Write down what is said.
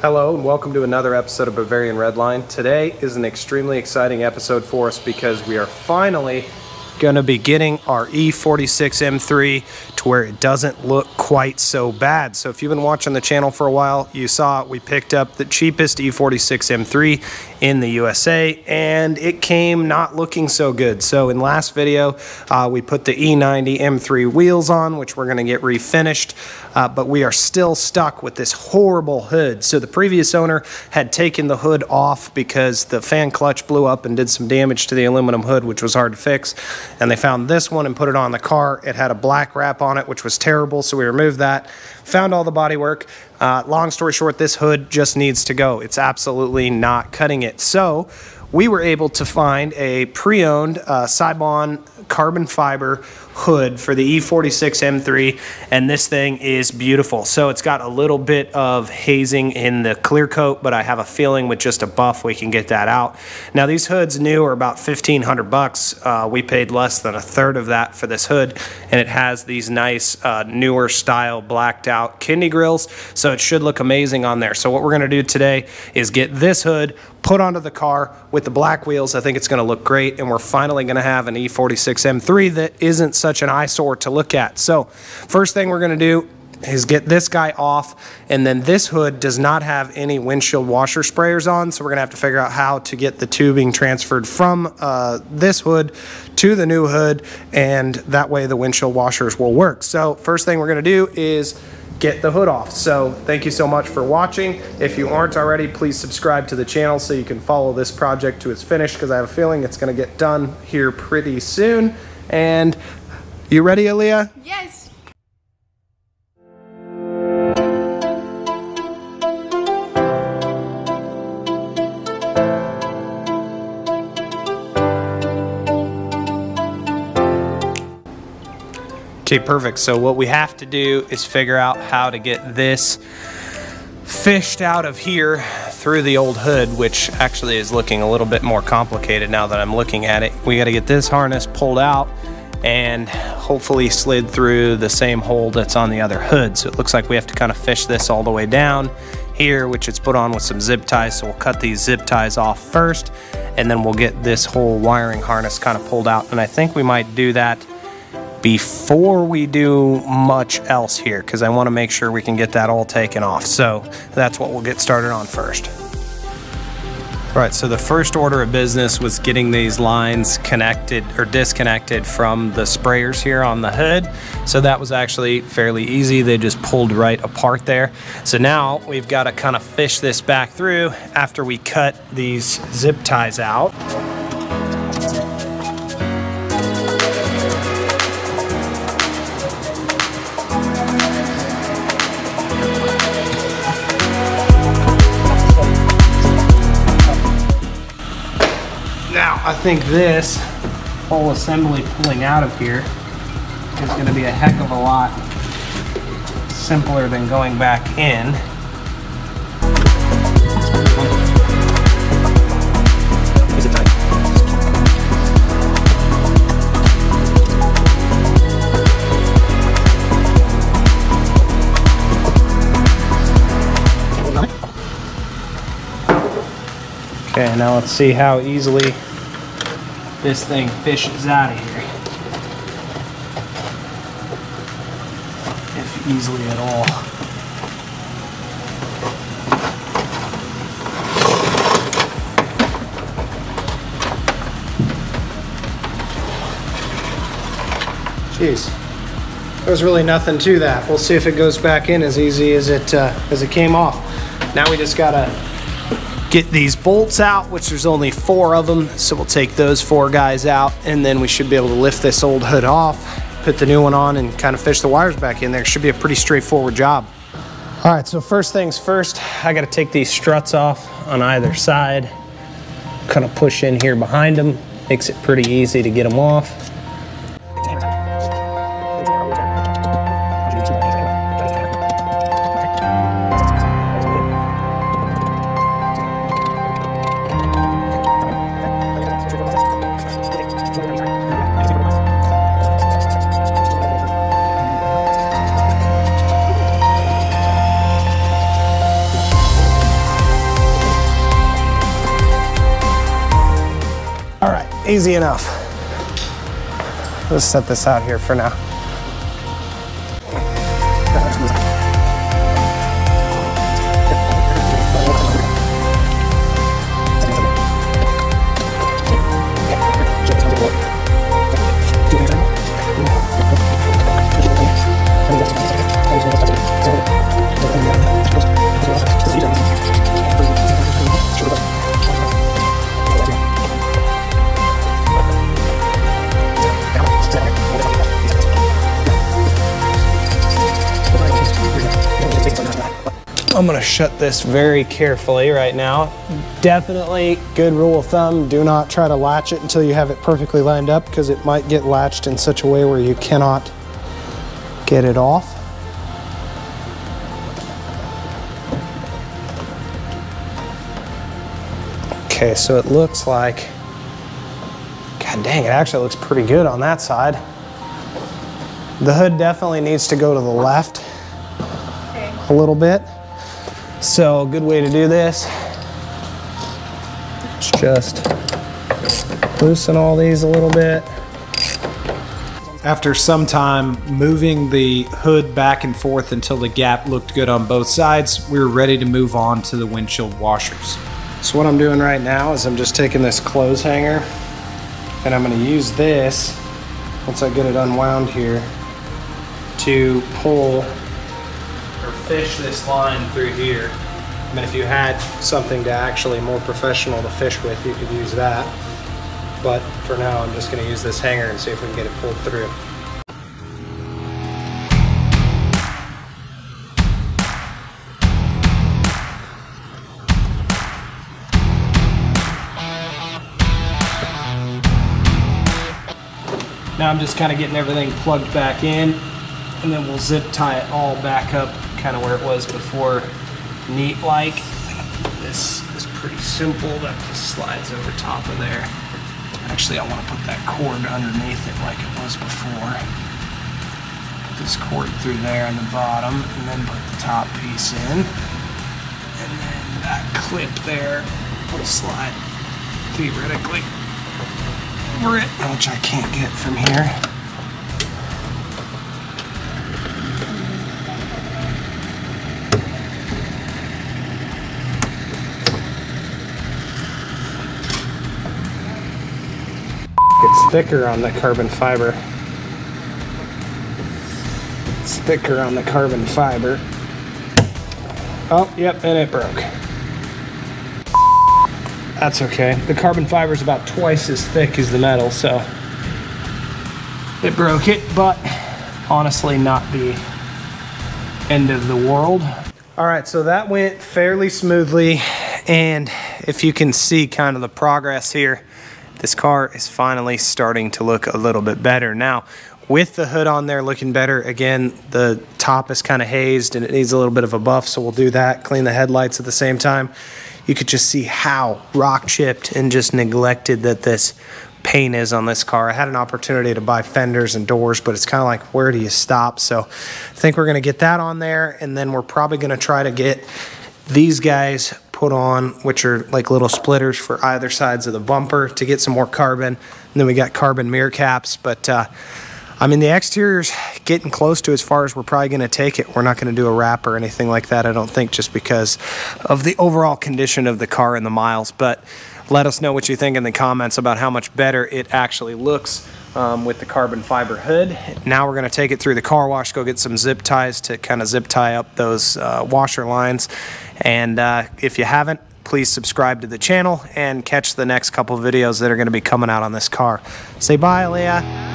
Hello and welcome to another episode of Bavarian Redline. Today is an extremely exciting episode for us because we are finally going to be getting our E46 M3 to where it doesn't look quite so bad. So if you've been watching the channel for a while, you saw we picked up the cheapest E46 M3 in the USA and it came not looking so good. So in last video, we put the E90 M3 wheels on, which we're going to get refinished. But we are still stuck with this horrible hood. So the previous owner had taken the hood off because the fan clutch blew up and did some damage to the aluminum hood, which was hard to fix. And they found this one and put it on the car. It had a black wrap on it, which was terrible. So we removed that, found all the bodywork. Long story short, this hood just needs to go. It's absolutely not cutting it. So we were able to find a pre-owned Seibon carbon fiber hood for the E46 M3, and this thing is beautiful. So it's got a little bit of hazing in the clear coat, but I have a feeling with just a buff we can get that out. Now these hoods new are about $1,500. We paid less than a third of that for this hood, and it has these nice newer style blacked out kidney grills, so it should look amazing on there. So what we're going to do today is get this hood put onto the car with the black wheels. I think it's going to look great, and we're finally going to have an E46 M3 that isn't such an eyesore to look at. So first thing we're going to do is get this guy off, and then this hood does not have any windshield washer sprayers on, so we're gonna have to figure out how to get the tubing transferred from this hood to the new hood, and that way the windshield washers will work. So first thing we're gonna do is get the hood off. So thank you so much for watching. If you aren't already, please subscribe to the channel so you can follow this project to its finish, because I have a feeling it's gonna get done here pretty soon. And you ready, Aaliyah? Yes. Okay, perfect. So what we have to do is figure out how to get this fished out of here through the old hood, which actually is looking a little bit more complicated now that I'm looking at it. We got to get this harness pulled out and hopefully slid through the same hole that's on the other hood. So it looks like we have to kind of fish this all the way down here, which it's put on with some zip ties. So we'll cut these zip ties off first, and then we'll get this whole wiring harness kind of pulled out. And I think we might do that before we do much else here, because I want to make sure we can get that all taken off. So that's what we'll get started on first. All right, so the first order of business was getting these lines connected or disconnected from the sprayers here on the hood. So that was actually fairly easy. They just pulled right apart there. So now we've got to kind of fish this back through after we cut these zip ties out. I think this whole assembly pulling out of here is going to be a heck of a lot simpler than going back in. Okay, now let's see how easily this thing fishes out of here, if easily at all. Jeez, there's really nothing to that. We'll see if it goes back in as easy as it came off. Now we just gotta get these bolts out, which there's only 4 of them, so we'll take those 4 guys out, and then we should be able to lift this old hood off, put the new one on, and kind of fish the wires back in there. Should be a pretty straightforward job. All right, so first things first, I got to take these struts off on either side, kind of push in here behind them, makes it pretty easy to get them off. easy enough. Let's set this out here for now. I'm gonna shut this very carefully right now. Definitely good rule of thumb, do not try to latch it until you have it perfectly lined up, because it might get latched in such a way where you cannot get it off. Okay, so it looks like, god dang, it actually looks pretty good on that side. The hood definitely needs to go to the left a little bit. So a good way to do this is just loosen all these a little bit. After some time moving the hood back and forth until the gap looked good on both sides, we were ready to move on to the windshield washers. So what I'm doing right now is I'm just taking this clothes hanger and I'm going to use this, once I get it unwound here, to pull or fish this line through here. I mean, if you had something to actually more professional to fish with, you could use that. But for now, I'm just going to use this hanger and see if we can get it pulled through. Now I'm just kind of getting everything plugged back in, and then we'll zip tie it all back up kind of where it was before, neat like. This is pretty simple. That just slides over top of there. Actually, I want to put that cord underneath it like it was before. Put this cord through there on the bottom, and then put the top piece in. And then that clip there will slide theoretically over it, which I can't get from here. It's thicker on the carbon fiber. It's thicker on the carbon fiber. Oh, yep, and it broke. That's okay. The carbon fiber is about twice as thick as the metal, so it broke it, but honestly not the end of the world. All right, so that went fairly smoothly, and if you can see kind of the progress here, this car is finally starting to look a little bit better. Now, with the hood on there looking better, again, the top is kind of hazed and it needs a little bit of a buff, so we'll do that, clean the headlights at the same time. You could just see how rock chipped and just neglected that this paint is on this car. I had an opportunity to buy fenders and doors, but it's kind of like, where do you stop? So I think we're gonna get that on there, and then we're probably gonna try to get these guys put on, which are like little splitters for either sides of the bumper to get some more carbon. And then we got carbon mirror caps, but I mean, the exterior's getting close to as far as we're probably gonna take it. We're not gonna do a wrap or anything like that, I don't think, just because of the overall condition of the car and the miles. But let us know what you think in the comments about how much better it actually looks with the carbon fiber hood. Now we're gonna take it through the car wash, go get some zip ties to kind of zip tie up those washer lines. And if you haven't, please subscribe to the channel and catch the next couple videos that are gonna be coming out on this car. Say bye, Leah.